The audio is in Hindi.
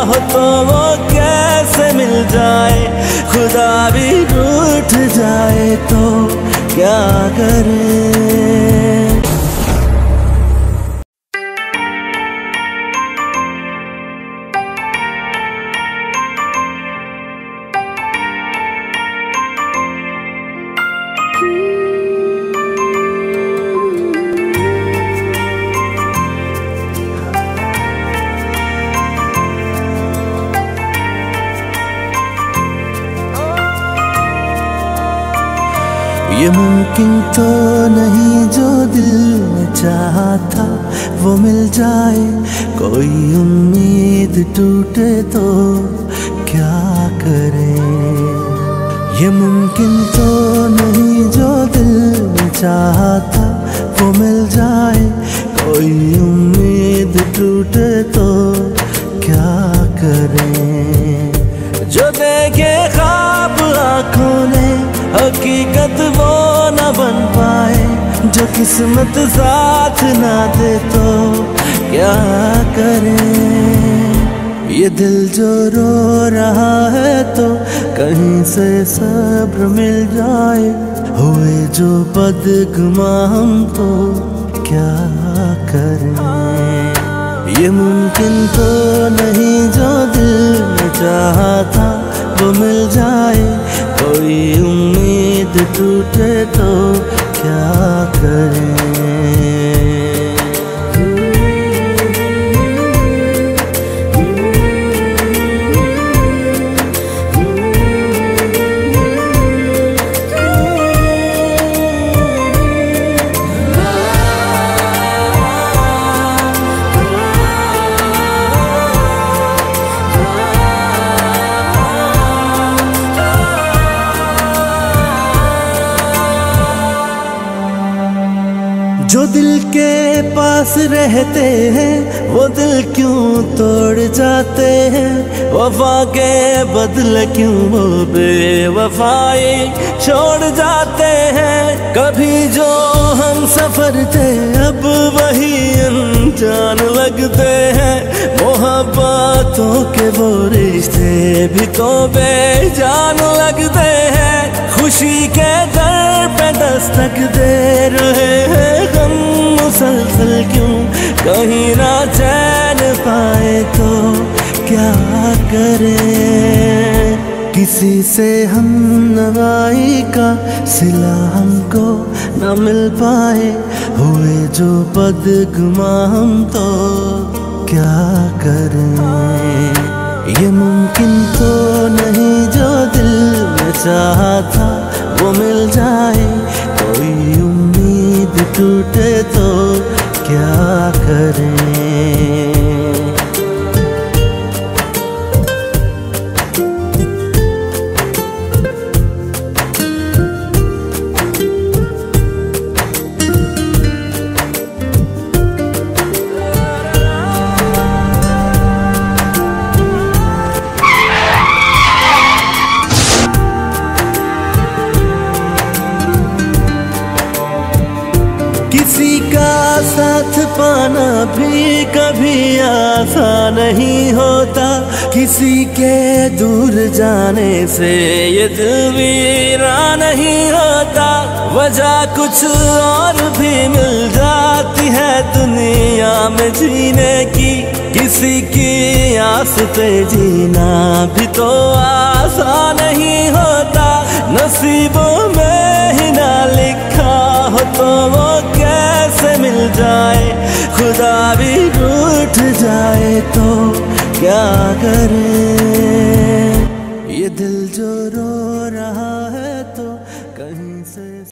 हो तो वो कैसे मिल जाए, खुदा भी रूठ जाए तो क्या करे। ये मुमकिन तो नहीं जो दिल में चाहा था वो मिल जाए, कोई उम्मीद टूटे तो क्या करें। ये मुमकिन तो नहीं जो दिल में चाहा था वो मिल जाए, कोई उम्मीद टूटे तो क्या करें। जो देखे ख्वाब आँखों ने हकीकत वो न बन पाए, जो किस्मत साथ ना दे तो क्या करें। ये दिल जो रो रहा है तो कहीं से सब्र मिल जाए, हुए जो बदगुमां हम तो क्या करें। ये मुमकिन तो नहीं जो दिल में चाहा था वो मिल जाए, कोई उम्मीद टूटे तो क्या करें। जो दिल के पास रहते हैं वो दिल क्यों तोड़ जाते हैं, वफा के बदले क्यों वो बेवफाई छोड़ जाते हैं। कभी जो हम सफर थे अब वही अनजान लगते हैं, मोहब्बतों के वो रिश्ते भी तो बेजान लगते हैं। खुशी के दर पे दस्तक दे रहे हैं गम मुसलसल क्यों, कहीं ना चैन पाए तो क्या करें। किसी से हम नवाई का सिला हमको न मिल पाए, हुए जो बदगुमां हम तो क्या करें। ये मुमकिन तो नहीं जो दिल में चाहा था वो मिल जाए, कोई उम्मीद टूटे तो क्या करें। किसी का साथ पाना भी कभी आसान नहीं होता, किसी के दूर जाने से ये दिल वीरा नहीं होता। वजह कुछ और भी मिल जाती है दुनिया में जीने की, किसी की आस पे जीना भी तो आसान नहीं होता। नसीबों में ही ना लिखा हो तो वो कैसे मिल जाए, खुदा भी रूठ जाए तो क्या करें। ये दिल जो रो रहा है तो कहीं से